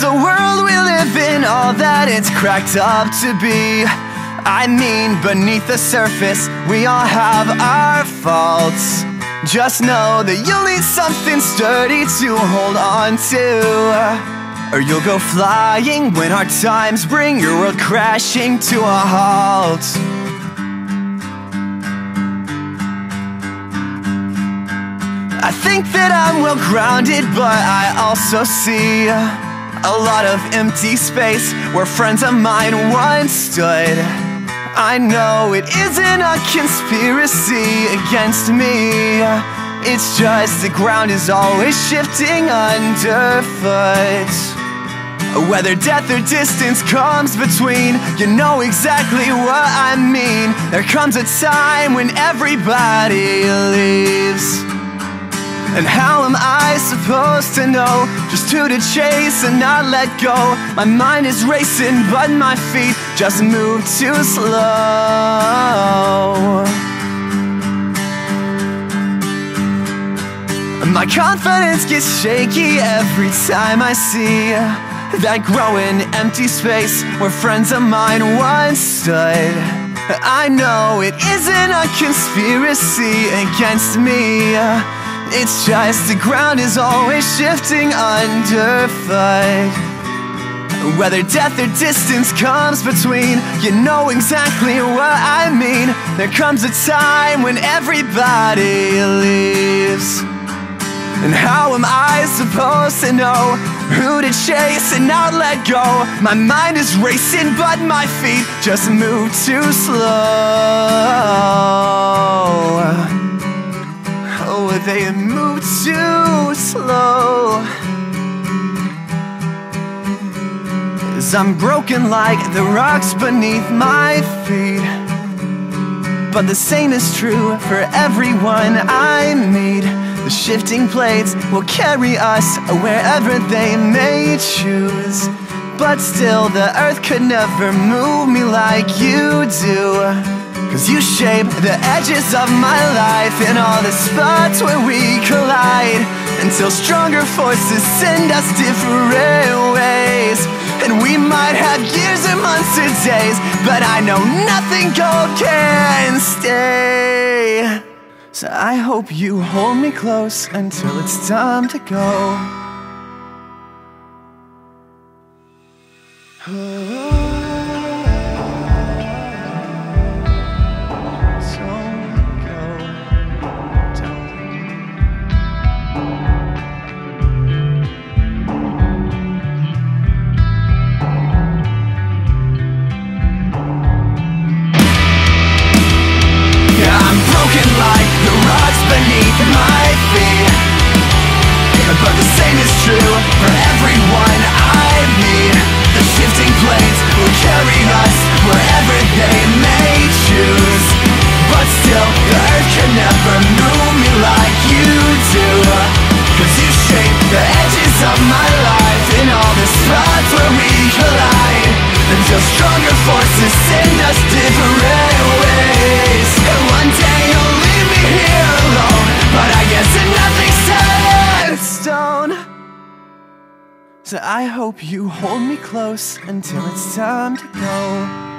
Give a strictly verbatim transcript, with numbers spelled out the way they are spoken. the world we live in all that it's cracked up to be? I mean, beneath the surface, we all have our faults. Just know that you'll need something sturdy to hold on to, or you'll go flying when hard times bring your world crashing to a halt. I think that I'm well grounded, but I also see a lot of empty space where friends of mine once stood. I know it isn't a conspiracy against me, it's just the ground is always shifting underfoot. Whether death or distance comes between, you know exactly what I mean. There comes a time when everybody leaves, and how am I supposed to know just who to chase and not let go? My mind is racing, but my feet just move too slow. My confidence gets shaky every time I see that growing empty space where friends of mine once stood. I know it isn't a conspiracy against me, it's just the ground is always shifting underfoot. Whether death or distance comes between, you know exactly what I mean. There comes a time when everybody leaves, and how am I supposed to know who to chase and not let go? My mind is racing, but my feet just move too slow. They move too slow, as I'm broken like the rocks beneath my feet. But the same is true for everyone I meet. The shifting plates will carry us wherever they may choose, but still the earth could never move me like you do, 'cause you shape the edges of my life and all the spots where we collide, until stronger forces send us different ways. And we might have years or months or days, but I know nothing gold can stay. So I hope you hold me close until it's time to go. Oh. So I hope you hold me close until it's time to go.